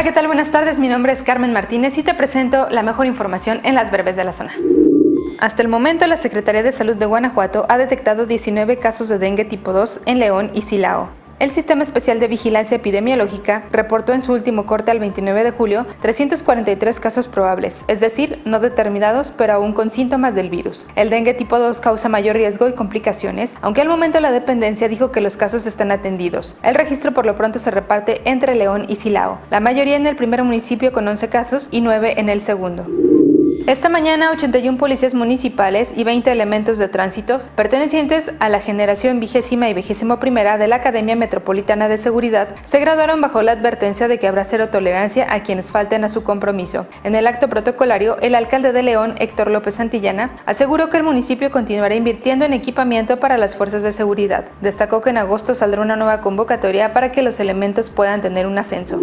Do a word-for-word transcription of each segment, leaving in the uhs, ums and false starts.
Hola, ¿qué tal? Buenas tardes, mi nombre es Carmen Martínez y te presento la mejor información en las breves de la zona. Hasta el momento, la Secretaría de Salud de Guanajuato ha detectado diecinueve casos de dengue tipo dos en León y Silao. El Sistema Especial de Vigilancia Epidemiológica reportó en su último corte al veintinueve de julio trescientos cuarenta y tres casos probables, es decir, no determinados, pero aún con síntomas del virus. El dengue tipo dos causa mayor riesgo y complicaciones, aunque al momento la dependencia dijo que los casos están atendidos. El registro por lo pronto se reparte entre León y Silao, la mayoría en el primer municipio con once casos y nueve en el segundo. Esta mañana, ochenta y uno policías municipales y veinte elementos de tránsito pertenecientes a la generación vigésima y vigésimo primera de la Academia Metropolitana de Seguridad se graduaron bajo la advertencia de que habrá cero tolerancia a quienes falten a su compromiso. En el acto protocolario, el alcalde de León, Héctor López Santillana, aseguró que el municipio continuará invirtiendo en equipamiento para las fuerzas de seguridad. Destacó que en agosto saldrá una nueva convocatoria para que los elementos puedan tener un ascenso.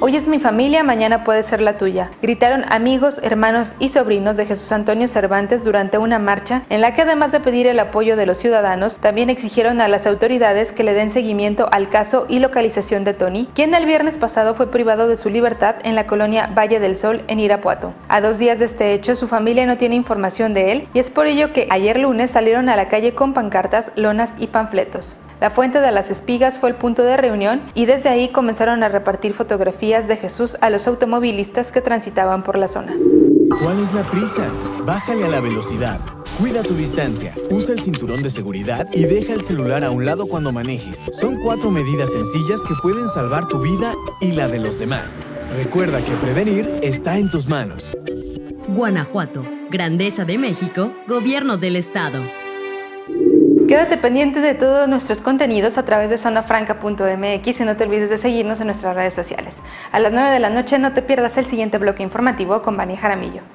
Hoy es mi familia, mañana puede ser la tuya, gritaron amigos, hermanos y sobrinos de Jesús Antonio Cervantes durante una marcha en la que, además de pedir el apoyo de los ciudadanos, también exigieron a las autoridades que le den seguimiento al caso y localización de Tony, quien el viernes pasado fue privado de su libertad en la colonia Valle del Sol en Irapuato. A dos días de este hecho, su familia no tiene información de él y es por ello que ayer lunes salieron a la calle con pancartas, lonas y panfletos. La Fuente de las Espigas fue el punto de reunión y desde ahí comenzaron a repartir fotografías de Jesús a los automovilistas que transitaban por la zona. ¿Cuál es la prisa? Bájale a la velocidad, cuida tu distancia, usa el cinturón de seguridad y deja el celular a un lado cuando manejes. Son cuatro medidas sencillas que pueden salvar tu vida y la de los demás. Recuerda que prevenir está en tus manos. Guanajuato, Grandeza de México, Gobierno del Estado. Quédate pendiente de todos nuestros contenidos a través de zona franca punto m x y no te olvides de seguirnos en nuestras redes sociales. A las nueve de la noche no te pierdas el siguiente bloque informativo con Bani Jaramillo.